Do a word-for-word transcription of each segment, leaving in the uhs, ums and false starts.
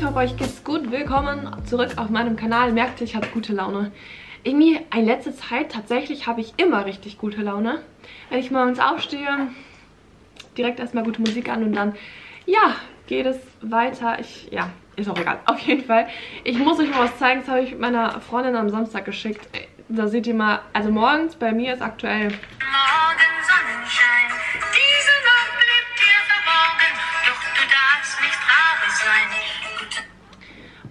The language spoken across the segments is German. ich hoffe, euch geht's gut. Willkommen zurück auf meinem Kanal. Merkt ihr, ich habe gute Laune. Irgendwie, in letzter Zeit, tatsächlich habe ich immer richtig gute Laune. Wenn ich morgens aufstehe, direkt erstmal gute Musik an und dann, ja, geht es weiter. Ich, ja, ist auch egal. Auf jeden Fall, ich muss euch mal was zeigen. Das habe ich meiner Freundin am Samstag geschickt. Da seht ihr mal, also morgens bei mir ist aktuell... Morgen Sonnenschein, diese Nacht bleibt dir verborgen, doch du darfst nicht traurig sein.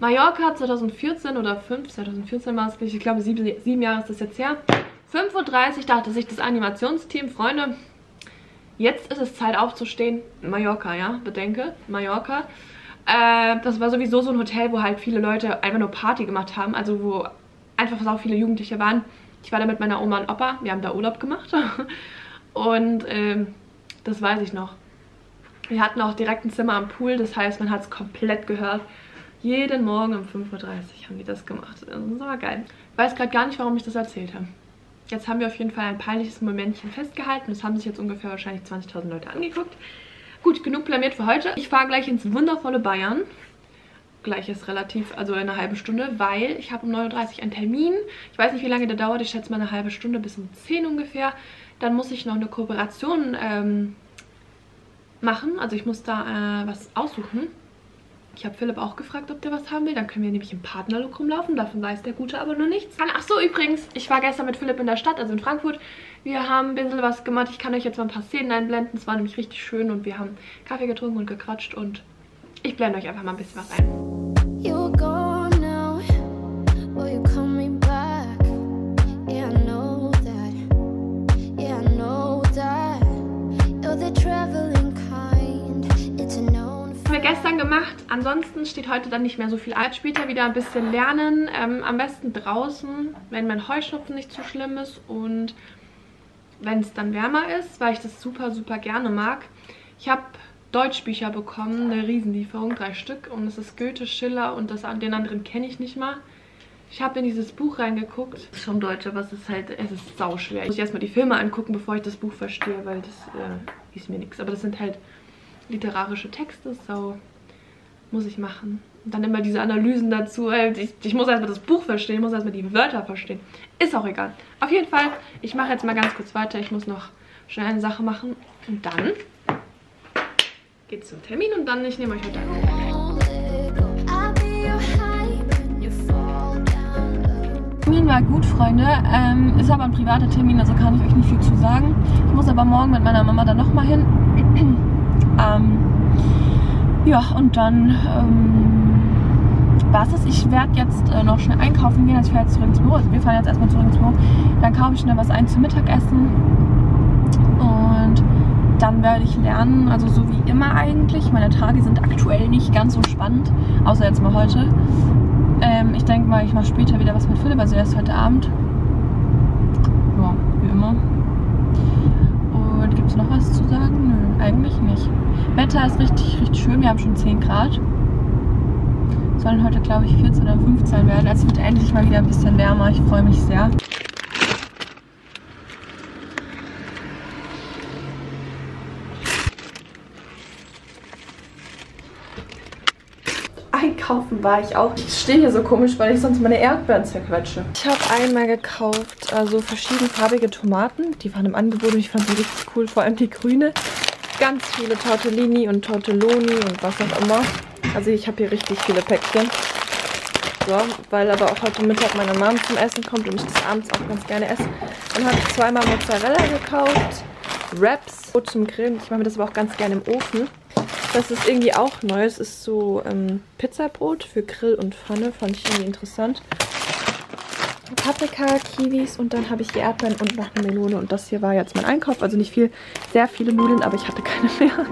Mallorca zweitausendvierzehn oder fünf, zweitausendvierzehn war es, ich glaube sieben, sieben Jahre ist das jetzt her. fünf Uhr dreißig dachte sich das Animationsteam, Freunde, jetzt ist es Zeit aufzustehen. Mallorca, ja, bedenke, Mallorca. Äh, das war sowieso so ein Hotel, wo halt viele Leute einfach nur Party gemacht haben, also wo... einfach, was auch viele Jugendliche waren. Ich war da mit meiner Oma und Opa. Wir haben da Urlaub gemacht. Und äh, das weiß ich noch. Wir hatten auch direkt ein Zimmer am Pool. Das heißt, man hat es komplett gehört. Jeden Morgen um fünf Uhr dreißig haben die das gemacht. Das war geil. Ich weiß gerade gar nicht, warum ich das erzählt habe. Jetzt haben wir auf jeden Fall ein peinliches Momentchen festgehalten. Das haben sich jetzt ungefähr wahrscheinlich zwanzigtausend Leute angeguckt. Gut, genug blamiert für heute. Ich fahre gleich ins wundervolle Bayern. Gleich ist relativ, also in einer halben Stunde, weil ich habe um neun Uhr dreißig einen Termin. Ich weiß nicht, wie lange der dauert. Ich schätze mal eine halbe Stunde bis um zehn ungefähr. Dann muss ich noch eine Kooperation ähm, machen. Also ich muss da äh, was aussuchen. Ich habe Philipp auch gefragt, ob der was haben will. Dann können wir nämlich im Partnerlook rumlaufen. Davon weiß der Gute aber nur nichts. Ach so, übrigens, ich war gestern mit Philipp in der Stadt, also in Frankfurt. Wir haben ein bisschen was gemacht. Ich kann euch jetzt mal ein paar Szenen einblenden. Es war nämlich richtig schön und wir haben Kaffee getrunken und gequatscht und... ich blende euch einfach mal ein bisschen was ein. Haben wir gestern gemacht. Ansonsten steht heute dann nicht mehr so viel an. Später wieder ein bisschen lernen. Ähm, am besten draußen, wenn mein Heuschnupfen nicht zu schlimm ist und wenn es dann wärmer ist, weil ich das super, super gerne mag. Ich habe Deutschbücher bekommen, eine Riesenlieferung, drei Stück. Und es ist Goethe, Schiller und das, den anderen kenne ich nicht mal. Ich habe in dieses Buch reingeguckt. Das ist schon Deutsch, aber es ist halt, es ist sauschwer. Ich muss erstmal die Filme angucken, bevor ich das Buch verstehe, weil das äh, ist mir nichts. Aber das sind halt literarische Texte, so muss ich machen. Und dann immer diese Analysen dazu. Ich, ich muss erstmal das Buch verstehen, ich muss erstmal die Wörter verstehen. Ist auch egal. Auf jeden Fall, ich mache jetzt mal ganz kurz weiter. Ich muss noch schnell eine Sache machen und dann... geht's zum Termin und dann, ich nehme euch mit an. Termin war gut, Freunde. Ähm, ist aber ein privater Termin, also kann ich euch nicht viel zu sagen. Ich muss aber morgen mit meiner Mama dann nochmal hin. ähm, ja, und dann ähm, war es das. Ich werde jetzt äh, noch schnell einkaufen gehen. Also ich fahre jetzt zurück ins Büro. Also wir fahren jetzt erstmal zurück ins Büro. Dann kaufe ich schnell was ein zum Mittagessen. Und... dann werde ich lernen, also so wie immer eigentlich. Meine Tage sind aktuell nicht ganz so spannend, außer jetzt mal heute. Ähm, ich denke mal, ich mache später wieder was mit Philipp, also erst heute Abend. Ja, wie immer. Und gibt es noch was zu sagen? Nö, eigentlich nicht. Wetter ist richtig, richtig schön. Wir haben schon zehn Grad. Sollen heute, glaube ich, vierzehn oder fünfzehn werden. Also wird endlich mal wieder ein bisschen wärmer. Ich freue mich sehr. Einkaufen war ich auch. Ich stehe hier so komisch, weil ich sonst meine Erdbeeren zerquetsche. Ich habe einmal gekauft, also verschiedenfarbige Tomaten. Die waren im Angebot und ich fand sie richtig cool, vor allem die grüne. Ganz viele Tortellini und Tortelloni und was auch immer. Also ich habe hier richtig viele Päckchen. So, weil aber auch heute Mittag meine Mom zum Essen kommt und ich das abends auch ganz gerne esse. Dann habe ich zweimal Mozzarella gekauft, Wraps, Brot zum Grillen. Ich mache mir das aber auch ganz gerne im Ofen. Das ist irgendwie auch neu. Es ist so ähm, Pizzabrot für Grill und Pfanne. Fand ich irgendwie interessant. Paprika, Kiwis und dann habe ich die Erdbeeren und noch eine Melone. Und das hier war jetzt mein Einkauf. Also nicht viel, sehr viele Nudeln, aber ich hatte keine mehr.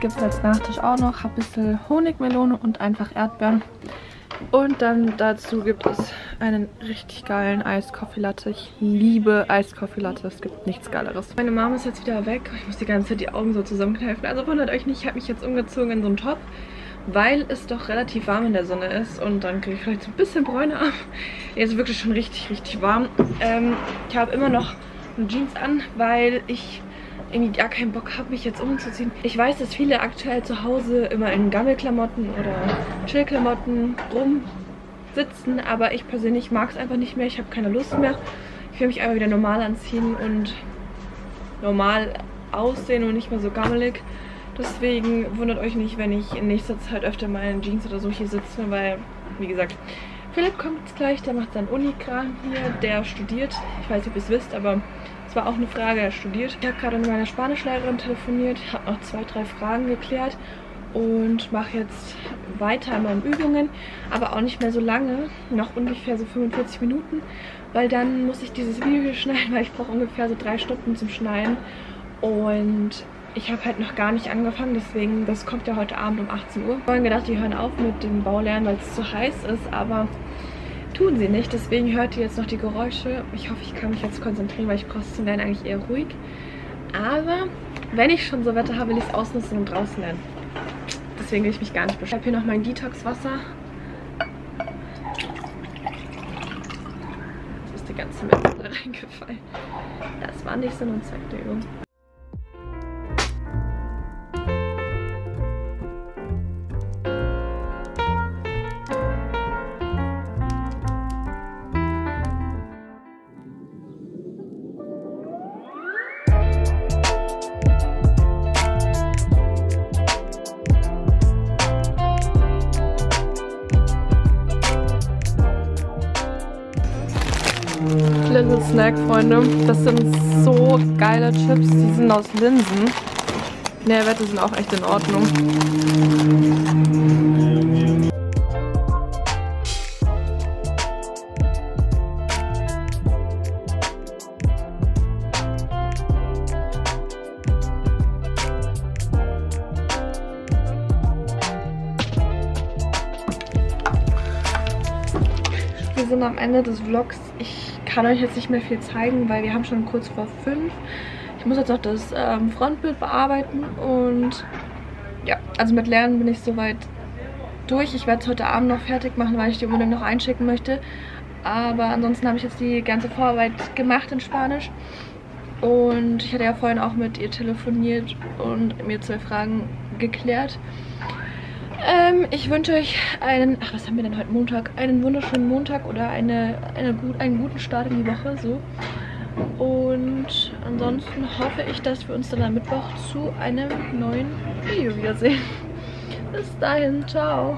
gibt es als Nachtisch auch noch. Habe ein bisschen Honigmelone und einfach Erdbeeren. Und dann dazu gibt es einen richtig geilen Eiskoffee-Latte. Ich liebe Eiskoffee-Latte. Es gibt nichts Geileres. Meine Mama ist jetzt wieder weg. Ich muss die ganze Zeit die Augen so zusammenkneifen. Also wundert euch nicht, ich habe mich jetzt umgezogen in so einen Top, weil es doch relativ warm in der Sonne ist. Und dann kriege ich vielleicht so ein bisschen Bräune ab. Jetzt ist wirklich schon richtig, richtig warm. Ähm, ich habe immer noch eine Jeans an, weil ich irgendwie gar keinen Bock habe, mich jetzt umzuziehen. Ich weiß, dass viele aktuell zu Hause immer in Gammelklamotten oder Chillklamotten rumsitzen, aber ich persönlich mag es einfach nicht mehr. Ich habe keine Lust mehr. Ich will mich einfach wieder normal anziehen und normal aussehen und nicht mehr so gammelig. Deswegen wundert euch nicht, wenn ich in nächster Zeit öfter mal in Jeans oder so hier sitze, weil, wie gesagt, Philipp kommt jetzt gleich, der macht seinen Unikram hier, der studiert. Ich weiß nicht, ob ihr es wisst, aber es war auch eine Frage, er studiert. Ich habe gerade mit meiner Spanischlehrerin telefoniert, habe noch zwei, drei Fragen geklärt und mache jetzt weiter an meinen Übungen, aber auch nicht mehr so lange, noch ungefähr so fünfundvierzig Minuten, weil dann muss ich dieses Video hier schneiden, weil ich brauche ungefähr so drei Stunden zum Schneiden und ich habe halt noch gar nicht angefangen, deswegen, das kommt ja heute Abend um achtzehn Uhr. Ich habe gedacht, die hören auf mit dem Baulernen, weil es zu heiß ist, aber tun sie nicht, deswegen hört ihr jetzt noch die Geräusche. Ich hoffe, ich kann mich jetzt konzentrieren, weil ich brauche es zum Lernen eigentlich eher ruhig. Aber wenn ich schon so Wetter habe, will ich es ausnutzen und draußen lernen. Deswegen will ich mich gar nicht beschweren. Ich habe hier noch mein Detox-Wasser. Jetzt ist die ganze Menge da reingefallen. Das war nicht Sinn und Zweck der Übung. Little Snack, Freunde. Das sind so geile Chips. Die sind aus Linsen. Nährwerte sind auch echt in Ordnung. Wir sind am Ende des Vlogs. Ich Ich kann euch jetzt nicht mehr viel zeigen, weil wir haben schon kurz vor fünf. Ich muss jetzt noch das ähm, Frontbild bearbeiten und ja, also mit Lernen bin ich soweit durch. Ich werde es heute Abend noch fertig machen, weil ich die unbedingt noch einschicken möchte. Aber ansonsten habe ich jetzt die ganze Vorarbeit gemacht in Spanisch. Und ich hatte ja vorhin auch mit ihr telefoniert und mir zwei Fragen geklärt. Ähm, ich wünsche euch einen, ach was haben wir denn heute Montag, einen wunderschönen Montag oder eine, eine gut, einen guten Start in die Woche, so. Und ansonsten hoffe ich, dass wir uns dann am Mittwoch zu einem neuen Video wiedersehen. Bis dahin, ciao!